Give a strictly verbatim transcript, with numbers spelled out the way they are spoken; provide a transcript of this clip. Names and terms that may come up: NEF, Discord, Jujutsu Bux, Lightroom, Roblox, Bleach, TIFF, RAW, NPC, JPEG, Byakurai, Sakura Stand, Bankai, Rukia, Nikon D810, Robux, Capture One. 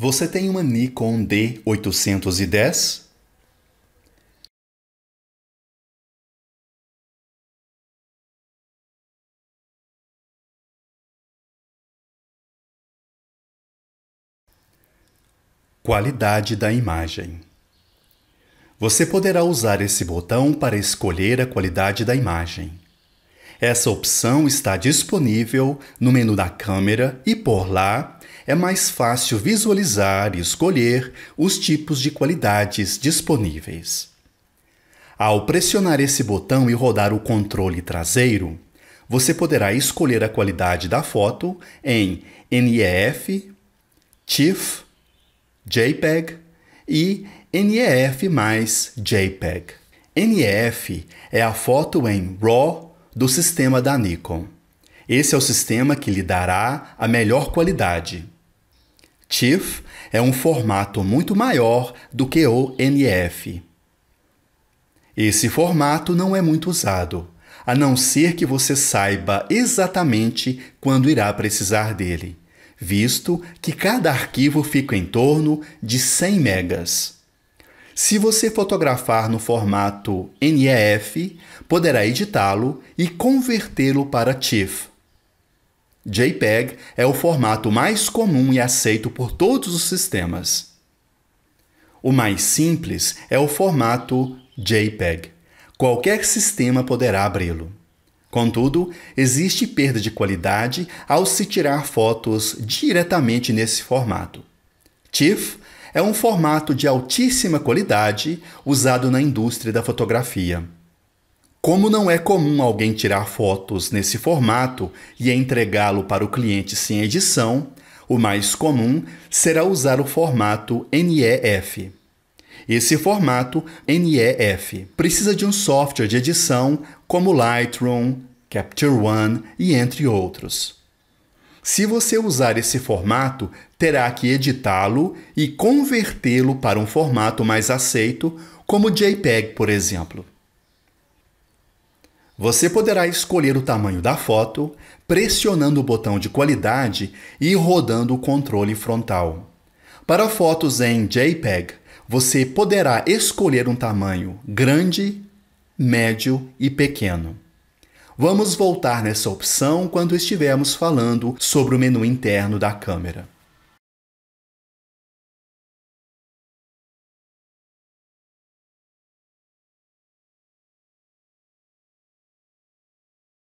Você tem uma Nikon D oitocentos e dez? Qualidade da imagem. Você poderá usar esse botão para escolher a qualidade da imagem. Essa opção está disponível no menu da câmera e, por lá, é mais fácil visualizar e escolher os tipos de qualidades disponíveis. Ao pressionar esse botão e rodar o controle traseiro, você poderá escolher a qualidade da foto em N E F, TIFF, JPEG e N E F mais JPEG. N E F é a foto em RAW do sistema da Nikon. Esse é o sistema que lhe dará a melhor qualidade. TIFF é um formato muito maior do que o N E F. Esse formato não é muito usado, a não ser que você saiba exatamente quando irá precisar dele, visto que cada arquivo fica em torno de cem megas. Se você fotografar no formato N E F, poderá editá-lo e convertê-lo para TIFF. JPEG é o formato mais comum e aceito por todos os sistemas. O mais simples é o formato JPEG. Qualquer sistema poderá abri-lo. Contudo, existe perda de qualidade ao se tirar fotos diretamente nesse formato. TIFF é um formato de altíssima qualidade usado na indústria da fotografia. Como não é comum alguém tirar fotos nesse formato e entregá-lo para o cliente sem edição, o mais comum será usar o formato N E F. Esse formato N E F precisa de um software de edição como Lightroom, Capture One e entre outros. Se você usar esse formato, terá que editá-lo e convertê-lo para um formato mais aceito, como JPEG, por exemplo. Você poderá escolher o tamanho da foto, pressionando o botão de qualidade e rodando o controle frontal. Para fotos em JPEG, você poderá escolher um tamanho grande, médio e pequeno. Vamos voltar nessa opção quando estivermos falando sobre o menu interno da câmera.